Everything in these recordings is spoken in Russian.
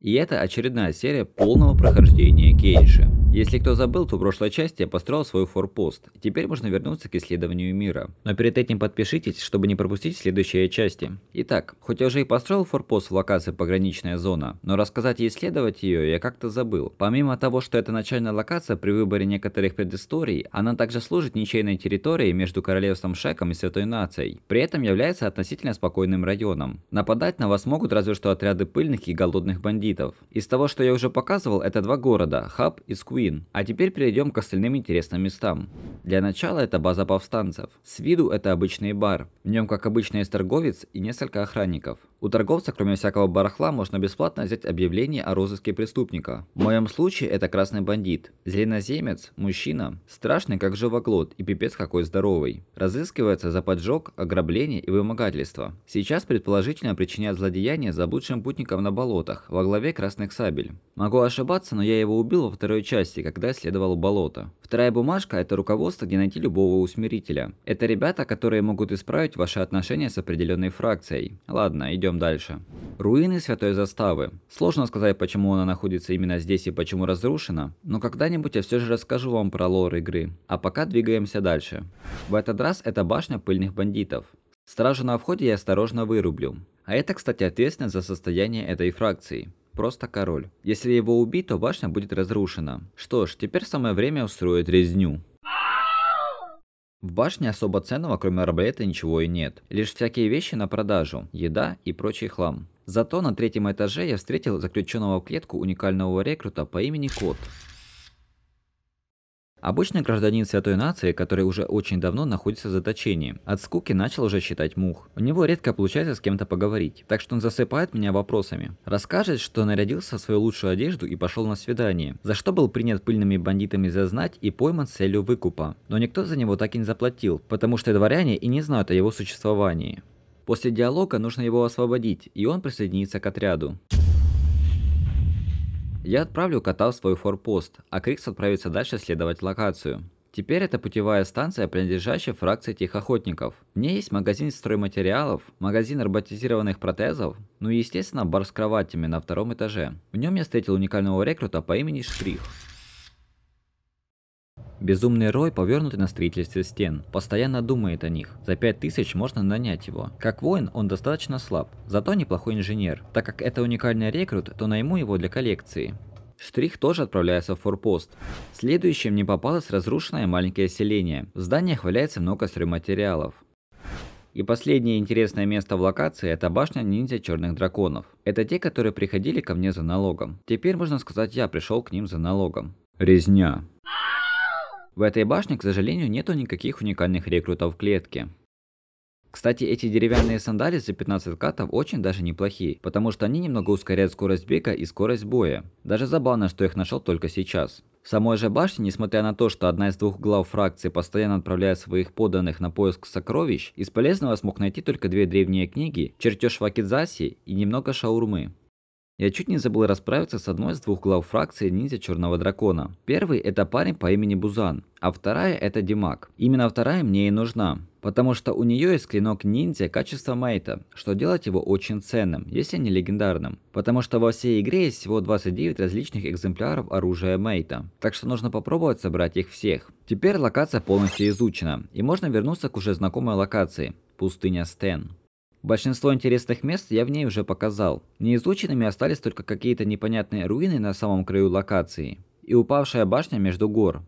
И это очередная серия полного прохождения Кенши. Если кто забыл, то в прошлой части я построил свой форпост, и теперь можно вернуться к исследованию мира. Но перед этим подпишитесь, чтобы не пропустить следующие части. Итак, хоть я уже и построил форпост в локации Пограничная зона, но рассказать и исследовать ее я как-то забыл. Помимо того, что это начальная локация, при выборе некоторых предысторий, она также служит ничейной территорией между Королевством Шеком и Святой Нацией, при этом является относительно спокойным районом. Нападать на вас могут разве что отряды пыльных и голодных бандитов. Из того, что я уже показывал, это два города, Хаб и Скуит. А теперь перейдем к остальным интересным местам. Для начала это база повстанцев. С виду это обычный бар. В нем, как обычно, есть торговец и несколько охранников. У торговца, кроме всякого барахла, можно бесплатно взять объявление о розыске преступника. В моем случае это красный бандит, зеленоземец, мужчина, страшный как живоглот и пипец какой здоровый. Разыскивается за поджог, ограбление и вымогательство. Сейчас предположительно причиняет злодеяние заблудшим путникам на болотах во главе красных сабель. Могу ошибаться, но я его убил во второй части, когда исследовал болото. Вторая бумажка – это руководство, где найти любого усмирителя. Это ребята, которые могут исправить ваши отношения с определенной фракцией. Ладно, идем дальше. Руины Святой Заставы. Сложно сказать, почему она находится именно здесь и почему разрушена, но когда-нибудь я все же расскажу вам про лор игры. А пока двигаемся дальше. В этот раз это башня пыльных бандитов. Стражу на входе я осторожно вырублю. А это, кстати, ответственность за состояние этой фракции. Просто король. Если его убить, то башня будет разрушена. Что ж, теперь самое время устроить резню. В башне особо ценного, кроме арбалета, ничего и нет. Лишь всякие вещи на продажу, еда и прочий хлам. Зато на третьем этаже я встретил заключенного в клетку уникального рекрута по имени Кот. Обычный гражданин Святой Нации, который уже очень давно находится в заточении. От скуки начал уже считать мух. У него редко получается с кем-то поговорить, так что он засыпает меня вопросами. Расскажет, что нарядился в свою лучшую одежду и пошел на свидание, за что был принят пыльными бандитами за знать и пойман с целью выкупа. Но никто за него так и не заплатил, потому что дворяне и не знают о его существовании. После диалога нужно его освободить, и он присоединится к отряду. Я отправлю кота в свой форпост, а Крикс отправится дальше следовать локацию. Теперь это путевая станция, принадлежащая фракции тихоохотников. В ней есть магазин стройматериалов, магазин роботизированных протезов, ну и естественно бар с кроватями на втором этаже. В нем я встретил уникального рекрута по имени Штрих. Безумный Рой, повернутый на строительстве стен, постоянно думает о них. За 5000 можно нанять его. Как воин он достаточно слаб, зато неплохой инженер. Так как это уникальный рекрут, то найму его для коллекции. Штрих тоже отправляется в форпост. Следующим мне попалось разрушенное маленькое селение. В зданиях валяется много стройматериалов. И последнее интересное место в локации – это башня Ниндзя Черных Драконов. Это те, которые приходили ко мне за налогом. Теперь можно сказать, я пришел к ним за налогом. Резня. В этой башне, к сожалению, нету никаких уникальных рекрутов в клетке. Кстати, эти деревянные сандали за 15 катов очень даже неплохие, потому что они немного ускоряют скорость бега и скорость боя. Даже забавно, что их нашел только сейчас. В самой же башне, несмотря на то, что одна из двух глав фракции постоянно отправляет своих подданных на поиск сокровищ, из полезного смог найти только две древние книги, чертеж Вакизаси и немного шаурмы. Я чуть не забыл расправиться с одной из двух глав фракции Ниндзя Черного Дракона. Первый – это парень по имени Бузан, а вторая – это Димак. Именно вторая мне и нужна, потому что у нее есть клинок ниндзя качества Мейта, что делает его очень ценным, если не легендарным. Потому что во всей игре есть всего 29 различных экземпляров оружия Мейта, так что нужно попробовать собрать их всех. Теперь локация полностью изучена, и можно вернуться к уже знакомой локации – пустыня Стен. Большинство интересных мест я в ней уже показал. Неизученными остались только какие-то непонятные руины на самом краю локации и упавшая башня между гор.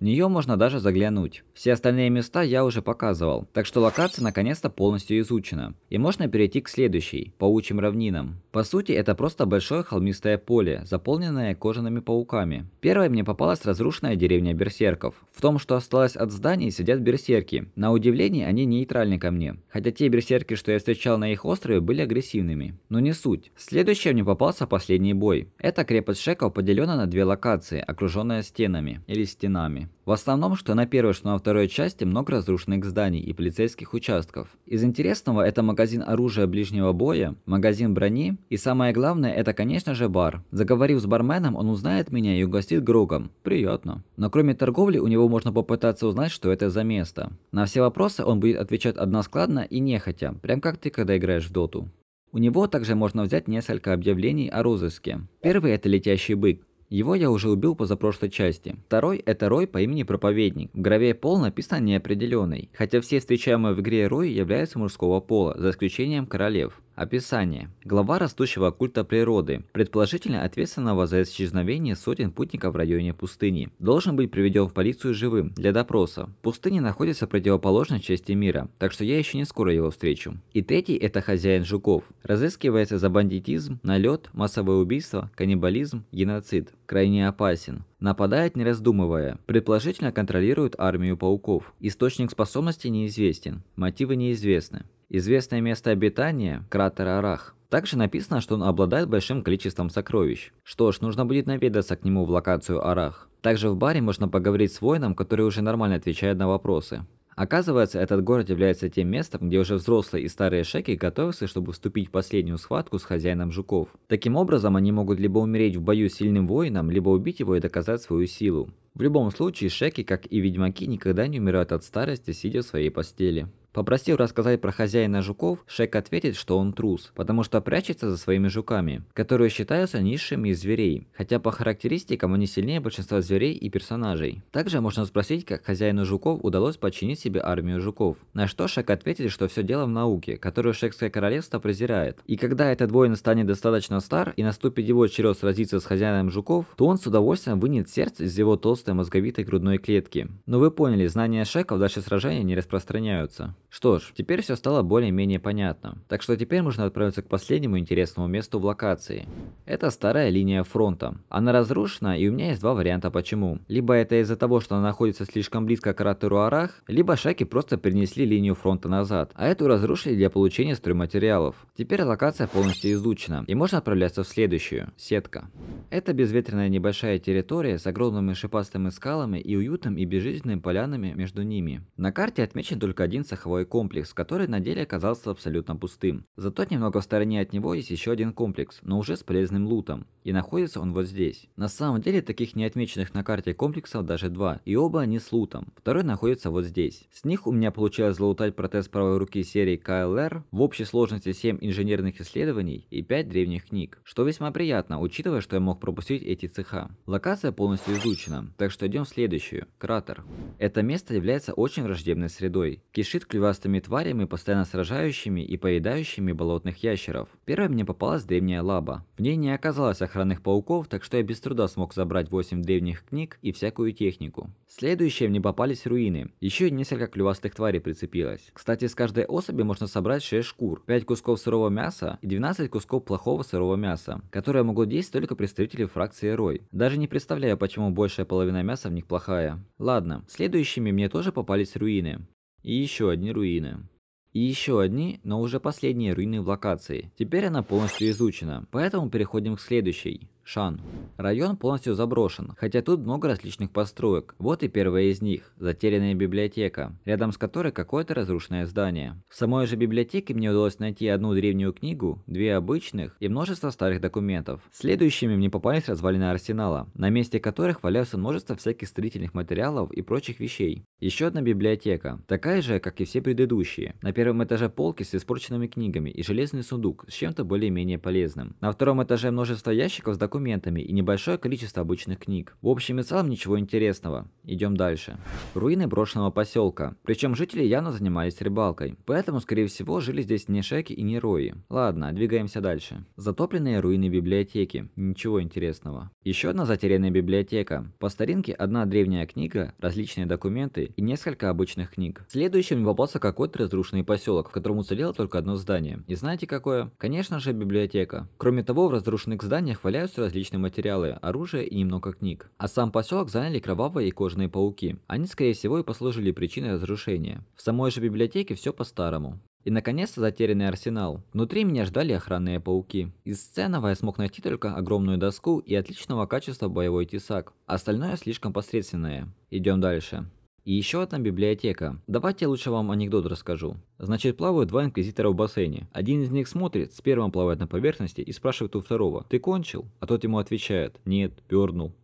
В нее можно даже заглянуть. Все остальные места я уже показывал, так что локация наконец-то полностью изучена. И можно перейти к следующей, паучьим равнинам. По сути, это просто большое холмистое поле, заполненное кожаными пауками. Первой мне попалась разрушенная деревня берсерков. В том, что осталось от зданий, сидят берсерки. На удивление, они нейтральны ко мне. Хотя те берсерки, что я встречал на их острове, были агрессивными. Но не суть. Следующая мне попался последний бой. Эта крепость Шеков поделена на две локации, окруженная стенами или стенами. В основном, что на первой, что на второй части много разрушенных зданий и полицейских участков. Из интересного это магазин оружия ближнего боя, магазин брони и самое главное это конечно же бар. Заговорив с барменом, он узнает меня и угостит грогом. Приятно. Но кроме торговли у него можно попытаться узнать, что это за место. На все вопросы он будет отвечать односкладно и нехотя, прям как ты, когда играешь в доту. У него также можно взять несколько объявлений о розыске. Первый – это летящий бык. Его я уже убил позапрошлой части. Второй – это рой по имени Проповедник. В граве пол написано неопределенный, хотя все встречаемые в игре рои являются мужского пола, за исключением королев. Описание. Глава растущего культа природы, предположительно ответственного за исчезновение сотен путников в районе пустыни. Должен быть приведен в полицию живым, для допроса. Пустыня находится в противоположной части мира, так что я еще не скоро его встречу. И третий – это Хозяин Жуков. Разыскивается за бандитизм, налет, массовое убийство, каннибализм, геноцид. Крайне опасен. Нападает не раздумывая. Предположительно контролирует армию пауков. Источник способностей неизвестен. Мотивы неизвестны. Известное место обитания – кратер Арах. Также написано, что он обладает большим количеством сокровищ. Что ж, нужно будет наведаться к нему в локацию Арах. Также в баре можно поговорить с воином, который уже нормально отвечает на вопросы. Оказывается, этот город является тем местом, где уже взрослые и старые шеки готовятся, чтобы вступить в последнюю схватку с Хозяином Жуков. Таким образом, они могут либо умереть в бою с сильным воином, либо убить его и доказать свою силу. В любом случае, шеки, как и ведьмаки, никогда не умирают от старости, сидя в своей постели. Попросив рассказать про Хозяина Жуков, Шек ответит, что он трус, потому что прячется за своими жуками, которые считаются низшими из зверей, хотя по характеристикам они сильнее большинства зверей и персонажей. Также можно спросить, как Хозяину Жуков удалось подчинить себе армию жуков, на что Шек ответит, что все дело в науке, которую Шекское королевство презирает. И когда этот воин станет достаточно стар и наступит его черед сразиться с Хозяином Жуков, то он с удовольствием вынет сердце из его толстой мозговитой грудной клетки. Но вы поняли, знания Шека в дальше сражения не распространяются. Что ж, теперь все стало более-менее понятно. Так что теперь можно отправиться к последнему интересному месту в локации. Это старая линия фронта. Она разрушена, и у меня есть два варианта почему. Либо это из-за того, что она находится слишком близко к кратеру Арах, либо шаки просто перенесли линию фронта назад, а эту разрушили для получения стройматериалов. Теперь локация полностью изучена, и можно отправляться в следующую – Сетка. Это безветренная небольшая территория с огромными шипастыми скалами и уютным и безжизненными полянами между ними. На карте отмечен только один саховой комплекс, который на деле оказался абсолютно пустым. Зато немного в стороне от него есть еще один комплекс, но уже с полезным лутом. И находится он вот здесь. На самом деле таких неотмеченных на карте комплексов даже два, и оба они с лутом. Второй находится вот здесь. С них у меня получилось залутать протез правой руки серии KLR, в общей сложности 7 инженерных исследований и 5 древних книг, что весьма приятно, учитывая, что я мог пропустить эти цеха. Локация полностью изучена, так что идем в следующую – кратер. Это место является очень враждебной средой. Кишит клювастыми тварями, постоянно сражающими и поедающими болотных ящеров. Первой мне попалась древняя лаба. В ней не оказалось охранных пауков, так что я без труда смог забрать 8 древних книг и всякую технику. Следующие мне попались руины. Еще и несколько клювастых тварей прицепилось. Кстати, с каждой особи можно собрать 6 шкур, 5 кусков сырого мяса и 12 кусков плохого сырого мяса, которые могут есть только представители фракции Рой. Даже не представляю, почему большая половина мяса в них плохая. Ладно, следующими мне тоже попались руины. И еще одни руины. И еще одни, но уже последние руины в локации. Теперь она полностью изучена, поэтому переходим к следующей. Шан. Район полностью заброшен, хотя тут много различных построек. Вот и первая из них – затерянная библиотека, рядом с которой какое-то разрушенное здание. В самой же библиотеке мне удалось найти одну древнюю книгу, 2 обычных и множество старых документов. Следующими мне попались развалины арсенала, на месте которых валяются множество всяких строительных материалов и прочих вещей. Еще одна библиотека, такая же, как и все предыдущие. На первом этаже полки с испорченными книгами и железный сундук с чем-то более-менее полезным. На втором этаже множество ящиков с документами и небольшое количество обычных книг. В общем и целом ничего интересного. Идем дальше. Руины брошенного поселка. Причем жители явно занимались рыбалкой, поэтому, скорее всего, жили здесь не шеки и не рои. Ладно, двигаемся дальше. Затопленные руины библиотеки. Ничего интересного. Еще одна затерянная библиотека. По старинке одна древняя книга, различные документы и несколько обычных книг. Следующим попался какой-то разрушенный поселок, в котором уцелело только одно здание. И знаете какое? Конечно же, библиотека. Кроме того, в разрушенных зданиях валяются различные материалы, оружие и немного книг. А сам поселок заняли кровавые и кожаные пауки. Они, скорее всего, и послужили причиной разрушения. В самой же библиотеке все по-старому. И наконец-то затерянный арсенал. Внутри меня ждали охранные пауки. Из ценного я смог найти только огромную доску и отличного качества боевой тесак. Остальное слишком посредственное. Идем дальше. И еще одна библиотека. Давайте я лучше вам анекдот расскажу. Значит, плавают два инквизитора в бассейне. Один из них смотрит, с первым плавает на поверхности и спрашивает у второго: «Ты кончил?» А тот ему отвечает: «Нет, пернул».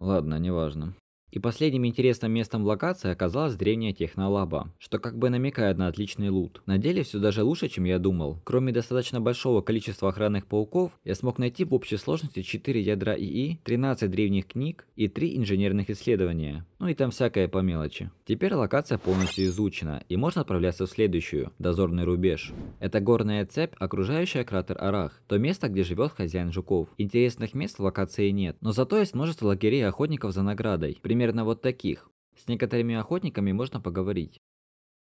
Ладно, неважно. И последним интересным местом локации оказалась древняя технолаба, что как бы намекает на отличный лут. На деле все даже лучше, чем я думал. Кроме достаточно большого количества охранных пауков, я смог найти в общей сложности 4 ядра ИИ, 13 древних книг и 3 инженерных исследования. Ну и там всякое по мелочи. Теперь локация полностью изучена, и можно отправляться в следующую, дозорный рубеж. Это горная цепь, окружающая кратер Арах, то место, где живет хозяин жуков. Интересных мест в локации нет, но зато есть множество лагерей охотников за наградой. Примерно вот таких. С некоторыми охотниками можно поговорить.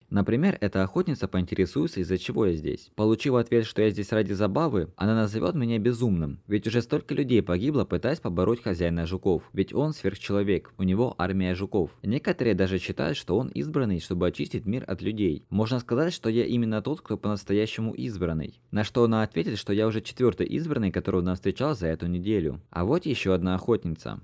Например, эта охотница поинтересуется, из-за чего я здесь. Получив ответ, что я здесь ради забавы, она назовет меня безумным. Ведь уже столько людей погибло, пытаясь побороть хозяина жуков. Ведь он сверхчеловек, у него армия жуков. Некоторые даже считают, что он избранный, чтобы очистить мир от людей. Можно сказать, что я именно тот, кто по-настоящему избранный. На что она ответит, что я уже 4-й избранный, которого она встречала за эту неделю. А вот еще одна охотница.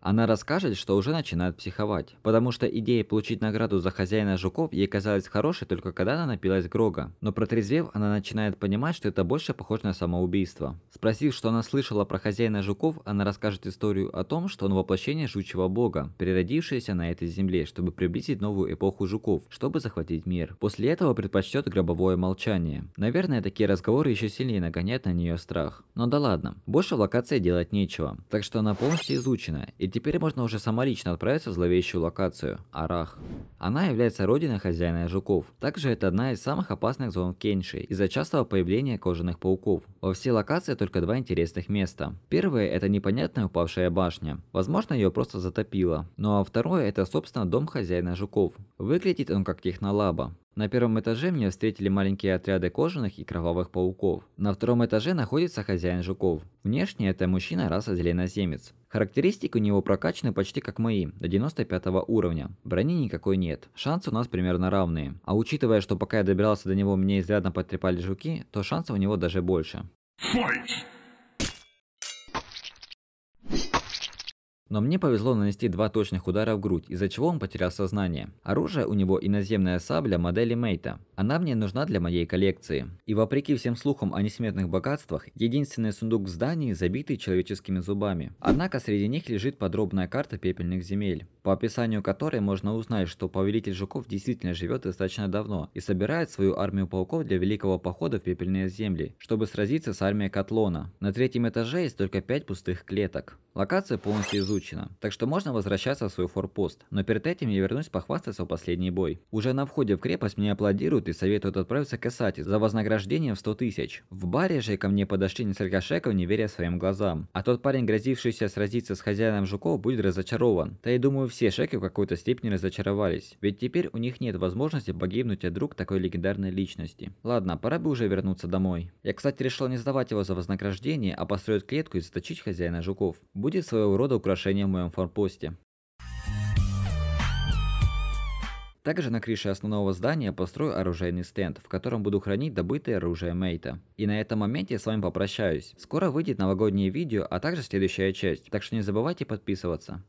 Она расскажет, что уже начинает психовать, потому что идея получить награду за хозяина жуков ей казалась хорошей только когда она напилась Грога, но протрезвев, она начинает понимать, что это больше похоже на самоубийство. Спросив, что она слышала про хозяина жуков, она расскажет историю о том, что он воплощение жучьего бога, переродившееся на этой земле, чтобы приблизить новую эпоху жуков, чтобы захватить мир. После этого предпочтет гробовое молчание. Наверное, такие разговоры еще сильнее нагоняют на нее страх. Но да ладно, больше в локации делать нечего, так что она полностью изучена. И теперь можно уже самолично отправиться в зловещую локацию – Арах. Она является родиной хозяина жуков. Также это одна из самых опасных зон Кенши из-за частого появления кожаных пауков. Во всей локации только 2 интересных места. Первое – это непонятная упавшая башня. Возможно, ее просто затопило. Ну а второе – это, собственно, дом хозяина жуков. Выглядит он как технолаба. На первом этаже меня встретили маленькие отряды кожаных и кровавых пауков. На втором этаже находится хозяин жуков. Внешне это мужчина раса зеленоземец. Характеристики у него прокачаны почти как мои, до 95 уровня. Брони никакой нет, шансы у нас примерно равные. А учитывая, что пока я добирался до него, меня изрядно потрепали жуки, то шансов у него даже больше. Но мне повезло нанести 2 точных удара в грудь, из-за чего он потерял сознание. Оружие у него иноземная сабля модели Мейта. Она мне нужна для моей коллекции. И вопреки всем слухам о несметных богатствах, единственный сундук в здании, забитый человеческими зубами. Однако среди них лежит подробная карта пепельных земель, по описанию которой можно узнать, что повелитель жуков действительно живет достаточно давно и собирает свою армию пауков для великого похода в пепельные земли, чтобы сразиться с армией Катлона. На третьем этаже есть только 5 пустых клеток. Локация полностью изучена, так что можно возвращаться в свой форпост, но перед этим я вернусь похвастаться в последний бой. Уже на входе в крепость мне аплодируют и советуют отправиться к Эсати за вознаграждением в 100 000. В баре же ко мне подошли несколько шеков, не веря своим глазам, а тот парень, грозившийся сразиться с хозяином жуков, будет разочарован. Да и думаю, все шеки в какой-то степени разочаровались, ведь теперь у них нет возможности погибнуть от рук такой легендарной личности. Ладно, пора бы уже вернуться домой. Я, кстати, решил не сдавать его за вознаграждение, а построить клетку и заточить хозяина жуков. Будет своего рода украшение в моем форпосте. Также на крыше основного здания построю оружейный стенд, в котором буду хранить добытое оружие Мейта. И на этом моменте я с вами попрощаюсь. Скоро выйдет новогоднее видео, а также следующая часть, так что не забывайте подписываться.